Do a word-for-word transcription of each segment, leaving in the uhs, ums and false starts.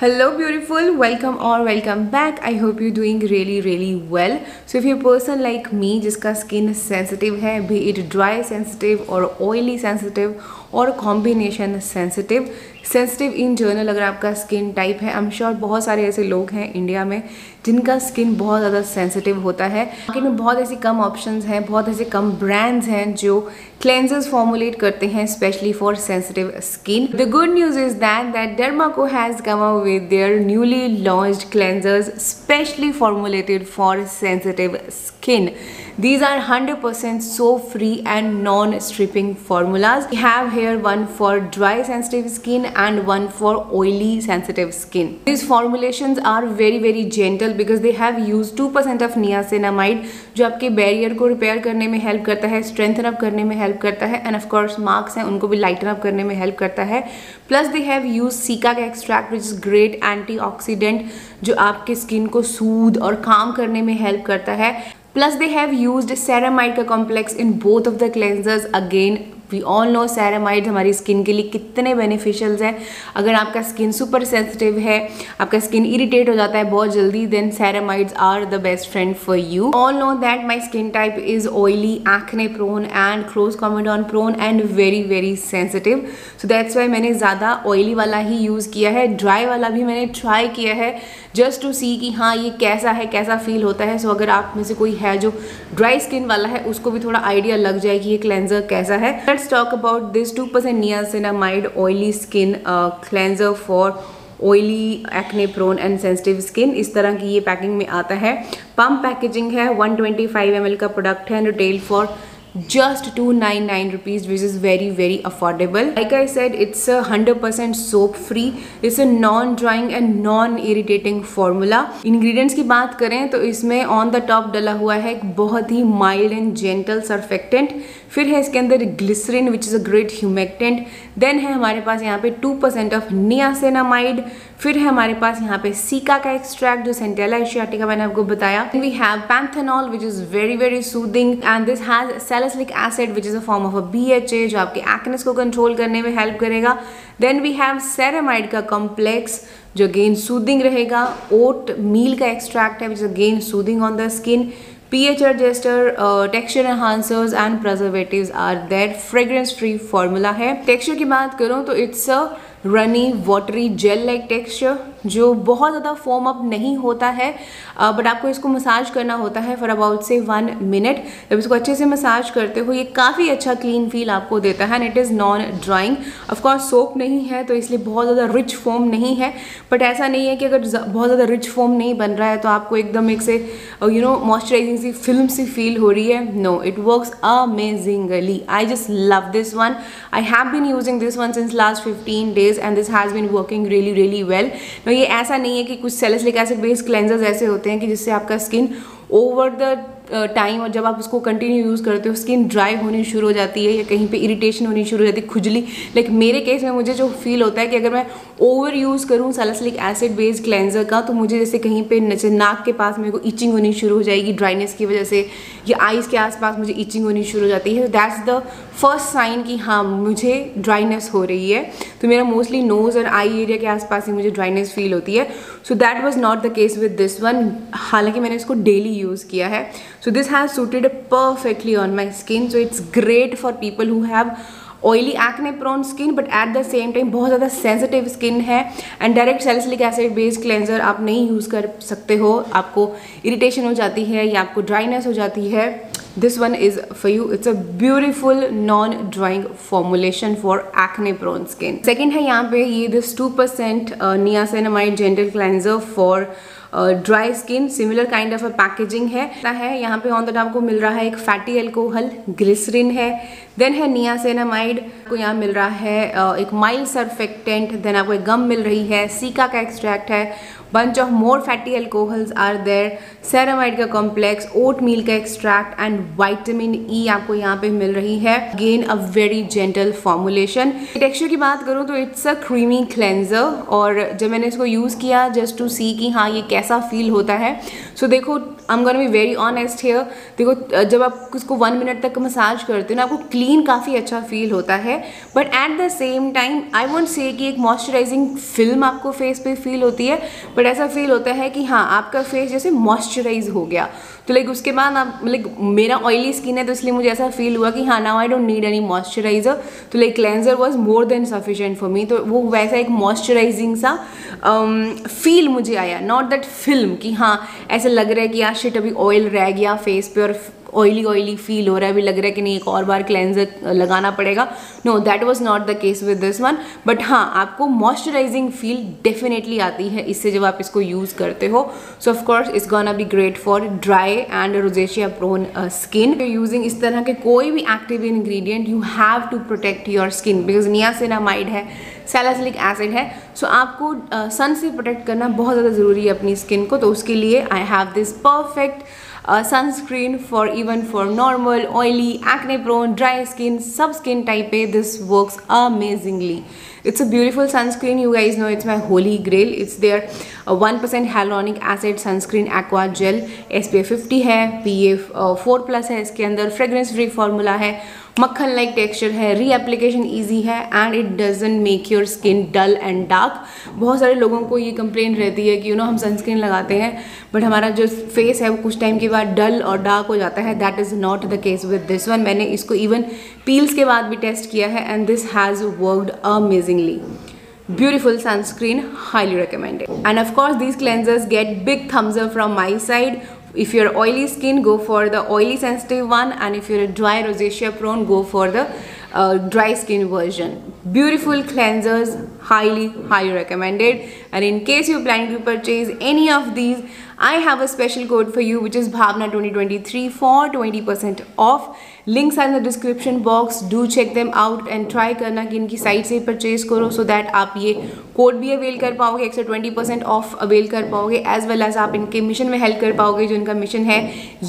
Hello beautiful, welcome or welcome back. I hope you're doing really really well. So if you're a person like me जिसका skin sensitive है, be it dry sensitive और oily sensitive और combination sensitive, sensitive in general अगर आपका skin type है, I'm sure बहुत सारे ऐसे लोग हैं इंडिया में जिनका skin बहुत ज़्यादा sensitive होता है. मार्केट में बहुत ऐसी कम options हैं, बहुत ऐसे कम brands हैं जो cleansers formulate करते हैं specially for sensitive skin. The good news is that that Derma Co has come out with their newly launched cleansers specially formulated for sensitive skin. These are one hundred percent soap free and non-stripping formulas. We have here one for dry sensitive skin and one for oily sensitive skin. These formulations are very very gentle because they have used two percent of niacinamide जो आपके barrier को repair करने में help करता है, strengthen up करने में help करता है and of course marks हैं उनको भी lighten up करने में help करता है. Plus they have used cica का extract which is great antioxidant जो आपके स्किन को सूद और काम करने में हेल्प करता है. Plus they have used ceramide का complex in both of the cleansers. Again we all know ceramide हमारी स्किन के लिए कितने बेनिफिशियल्स हैं. अगर आपका स्किन सुपर सेंसिटिव है, आपका स्किन इरिटेट हो जाता है बहुत जल्दी, then ceramides are the best friend for you. All know that my skin type is oily, acne prone and close comedone prone and very very sensitive. So that's why मैंने ज़्यादा oily वाला ही use किया है. Dry वाला भी मैंने try किया है जस्ट टू सी कि हाँ ये कैसा है, कैसा फील होता है. सो so, अगर आप में से कोई है जो ड्राई स्किन वाला है उसको भी थोड़ा आइडिया लग जाए कि ये क्लेंजर कैसा है. Let's talk about this two percent niacinamide oily skin uh, cleanser for oily, acne prone and sensitive skin. इस तरह की ये पैकिंग में आता है. पम्प पैकेजिंग है, one twenty-five m l का प्रोडक्ट है, retail for just two ninety-nine rupees, which is very very affordable. Like I said, it's a one hundred percent soap free, it's a non-drying and non-irritating formula. Ingredients की बात करें तो इसमें on the top डला हुआ है एक बहुत ही mild and gentle surfactant, फिर है इसके अंदर glycerin which is a great humectant, then है हमारे पास यहाँ पे two percent of niacinamide, फिर है हमारे पास यहाँ पे सीका का एक्सट्रैक्ट जो सेंटेला एशियाटिका मैंने आपको बताया. We have panthenol which is very very soothing and this has salicylic acid which is a form of a B H A जो आपके एक्नेस को कंट्रोल करने में हेल्प करेगा. देन वी हैव सेरामाइड का कॉम्प्लेक्स जो अगेन सूदिंग रहेगा. Oatmeal का एक्सट्रैक्ट है which is again soothing on the skin. pH adjuster, uh, texture enhancers and preservatives are there. Fragrance free formula है. Texture की बात करूँ तो it's a runny watery gel like texture जो बहुत ज़्यादा फॉर्म अप नहीं होता है, बट uh, आपको इसको मसाज करना होता है फॉर अबाउट से वन मिनट. जब इसको अच्छे से मसाज करते हो ये काफ़ी अच्छा क्लीन फील आपको देता है and it is non drying. Of course soap नहीं है तो इसलिए बहुत ज़्यादा रिच फॉर्म नहीं है, बट ऐसा नहीं है कि अगर बहुत ज़्यादा रिच फॉर्म नहीं बन रहा है तो आपको एकदम एक से यू नो मॉइस्चराइजिंग सी फिल्म सी फील हो रही है. No, it works amazingly. I just love this one. I have been using this one since last fifteen days and this has been working really really well. Now ये ऐसा नहीं है कि कुछ salicylic acid based cleansers ऐसे होते हैं कि जिससे आपका skin over the टाइम और जब आप उसको कंटिन्यू यूज़ करते हो स्किन ड्राई होनी शुरू हो जाती है या कहीं पे इरिटेशन होनी शुरू हो जाती है, खुजली. लाइक मेरे केस में मुझे जो फील होता है कि अगर मैं ओवर यूज़ करूँ सैलिसिलिक एसिड बेस्ड क्लेंजर का तो मुझे जैसे कहीं पे नाक के पास मेरे को इचिंग होनी शुरू हो जाएगी ड्राइनेस की वजह से, या आइज़ के आसपास मुझे इचिंग होनी शुरू हो जाती है. दैट्स द फर्स्ट साइन कि हाँ मुझे ड्राइनेस हो रही है. तो मेरा मोस्टली नोज़ और आई एरिया के आसपास ही मुझे ड्राइनेस फील होती है. So that was not the case with this one, हालाँकि मैंने इसको डेली यूज़ किया है. So this has suited perfectly on my skin. So it's great for people who have oily acne prone skin but at the same time बहुत ज़्यादा sensitive skin है and direct salicylic acid based cleanser आप नहीं use कर सकते हो, आपको irritation हो जाती है या आपको dryness हो जाती है. This one is for you. It's a beautiful non-drying formulation for acne-prone skin. Second है यहाँ पे ये this two percent niacinamide gentle cleanser for uh, dry skin. Similar kind of a packaging है. है यहाँ पे on the top को मिल रहा है एक fatty alcohol, glycerin है. Then है niacinamide को यहाँ मिल रहा है uh, एक mild surfactant. Then आपको एक gum मिल रही है. Cica का extract है. Bunch of more fatty alcohols are there. Ceramide का complex, oatmeal का extract and vitamin E आपको यहाँ पे मिल रही है. Again a very gentle formulation. Texture की बात करूँ तो it's a creamy cleanser और जब मैंने इसको use किया just to see कि हाँ ये कैसा कैसा फील होता है। सो so, देखो I am gonna be very honest here. देखो जब आप उसको वन मिनट तक मसाज करते हो ना, आपको क्लीन काफ़ी अच्छा फील होता है, but at the same time I won't say कि एक मॉइस्चराइजिंग फिल्म आपको फेस पे फील होती है, बट ऐसा फील होता है कि हाँ आपका फेस जैसे मॉइस्चराइज हो गया। तो लाइक उसके बाद आप लाइक मेरा ऑयली स्किन है तो इसलिए मुझे ऐसा फील हुआ कि हाँ now I don't need any moisturiser. तो like cleanser was more than sufficient for me. तो वो वैसा एक मॉइस्चराइजिंग सा फील um, मुझे आया, नॉट दैट फिल्म कि हाँ ऐसा लग रहा है कि यार शिट अभी ऑयल रह गया फेस पे और ऑयली ऑयली फील हो रहा है, अभी लग रहा है कि नहीं एक और बार क्लेंजर लगाना पड़ेगा। No that was not the case with this one. But हाँ आपको मॉइस्चराइजिंग फील डेफिनेटली आती है इससे जब आप इसको यूज़ करते हो। So of course it's gonna be great for dry and rosacea prone skin. Using इस तरह के कोई भी active ingredient you have to protect your skin because niacinamide है, सैलिसिलिक एसिड है। सो so, आपको सन uh, से प्रोटेक्ट करना बहुत ज़्यादा ज़रूरी है अपनी स्किन को। तो उसके लिए I have this perfect sunscreen for even for normal oily acne prone dry skin, सब स्किन टाइप पे this works amazingly. It's a beautiful sunscreen, you guys know it's my holy grail. It's their one percent hyaluronic acid sunscreen aqua gel, S P F fifty है, P A four plus है, इसके अंदर fragrance free formula है, मक्खन like texture है, reapplication easy है and it doesn't make your skin dull and dark. बहुत सारे लोगों को ये कंप्लेंट रहती है कि यू you नो know, हम सनस्क्रीन लगाते हैं बट हमारा जो फेस है वो कुछ टाइम के बाद डल और डार्क हो जाता है। That is not the case with this one. मैंने इसको इवन पील्स के बाद भी टेस्ट किया है and this has worked amazingly. Beautiful sunscreen, highly recommended. And of course, these cleansers get big thumbs up from my side. If you're oily skin, go for the oily sensitive one, and if you're a dry rosacea prone, go for the uh, dry skin version. Beautiful cleansers, highly, highly recommended. And in case you're planning to purchase any of these, I have a special code for you, which is Bhavna twenty twenty-three for twenty percent off. Links are in the description box. Do check them out and try करना कि इनकी site से purchase करो so that आप ये code भी avail कर पाओगे, एक सौ ट्वेंटी परसेंट ऑफ अवेल कर पाओगे, एज वेल एज आप इनके मिशन में हेल्प कर पाओगे जो इनका मिशन है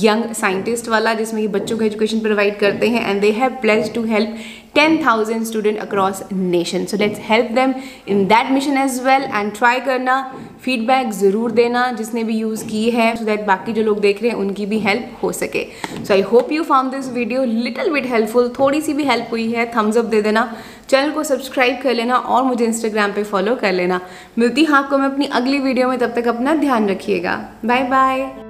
यंग साइंटिस्ट वाला, जिसमें ये बच्चों को एजुकेशन प्रोवाइड करते हैं and they have pledged to help ten thousand students across nation. So let's help them in that mission as well and try करना, feedback ज़रूर देना जिसने भी use की है so that बाकी जो लोग देख रहे हैं उनकी भी help हो सके। So I hope you found this video little bit helpful, थोड़ी सी भी help हुई है thumbs up दे देना, चैनल को सब्सक्राइब कर लेना और मुझे इंस्टाग्राम पे फॉलो कर लेना। मिलती हूँ आपको मैं अपनी अगली वीडियो में, तब तक अपना ध्यान रखिएगा। Bye bye.